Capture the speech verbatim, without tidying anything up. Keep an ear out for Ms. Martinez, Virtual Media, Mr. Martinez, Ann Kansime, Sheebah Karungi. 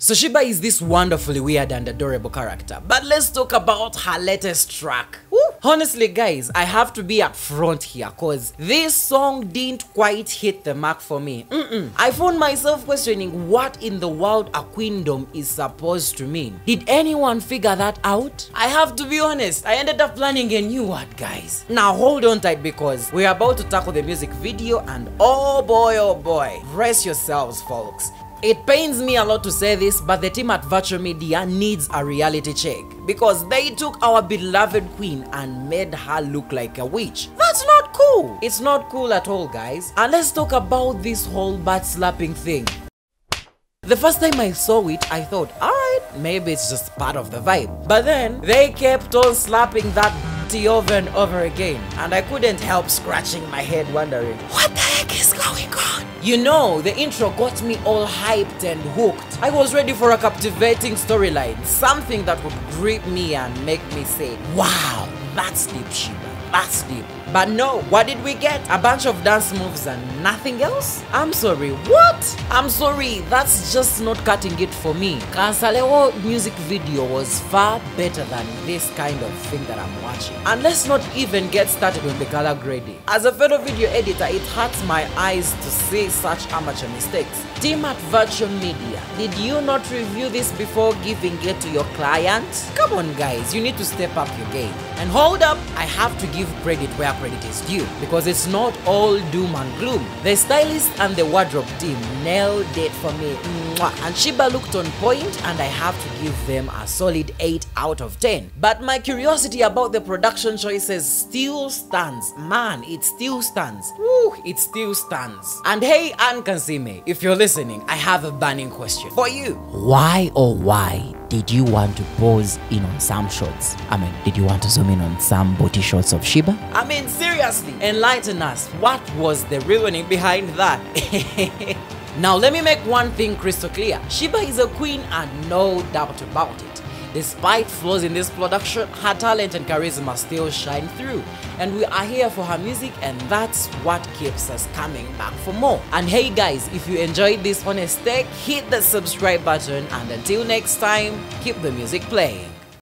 So Sheebah is this wonderfully weird and adorable character, but let's talk about her latest track. Woo! Honestly guys, I have to be upfront here cause this song didn't quite hit the mark for me. Mm-mm. I found myself questioning what in the world a queendom is supposed to mean. Did anyone figure that out? I have to be honest, I ended up learning a new word guys. Now hold on tight because we're about to tackle the music video and oh boy oh boy, brace yourselves folks. It pains me a lot to say this, but the team at Virtual Media needs a reality check because they took our beloved queen and made her look like a witch. That's not cool. It's not cool at all, guys. And let's talk about this whole butt slapping thing. The first time I saw it, I thought, alright, maybe it's just part of the vibe. But then they kept on slapping that over and over again, and I couldn't help scratching my head wondering, what the heck is going on? You know, the intro got me all hyped and hooked. I was ready for a captivating storyline, something that would grip me and make me say, wow, that's deep Sheebah, that's deep. But no, what did we get? A bunch of dance moves and nothing else? I'm sorry, what? I'm sorry, that's just not cutting it for me. Kansale's music video was far better than this kind of thing that I'm watching. And let's not even get started on the color grading. As a fellow video editor, it hurts my eyes to see such amateur mistakes. Team at Virtual Media, did you not review this before giving it to your client? Come on guys, you need to step up your game. And hold up, I have to give credit where credit is due because it's not all doom and gloom. The stylist and the wardrobe team nailed it for me. Mwah. And Sheebah looked on point and I have to give them a solid eight out of ten. But my curiosity about the production choices still stands. Man, it still stands. Woo, it still stands. And hey Ann Kansime, if you're listening, I have a burning question for you. Why or why did you want to pause in on some shots? I mean, did you want to zoom in on some booty shots of Sheebah? I mean, seriously, enlighten us. What was the reasoning behind that? Now, let me make one thing crystal clear. Sheebah is a queen and no doubt about it. Despite flaws in this production, her talent and charisma still shine through, and we are here for her music, and that's what keeps us coming back for more. And hey guys, if you enjoyed this honest take, hit the subscribe button, and until next time, keep the music playing.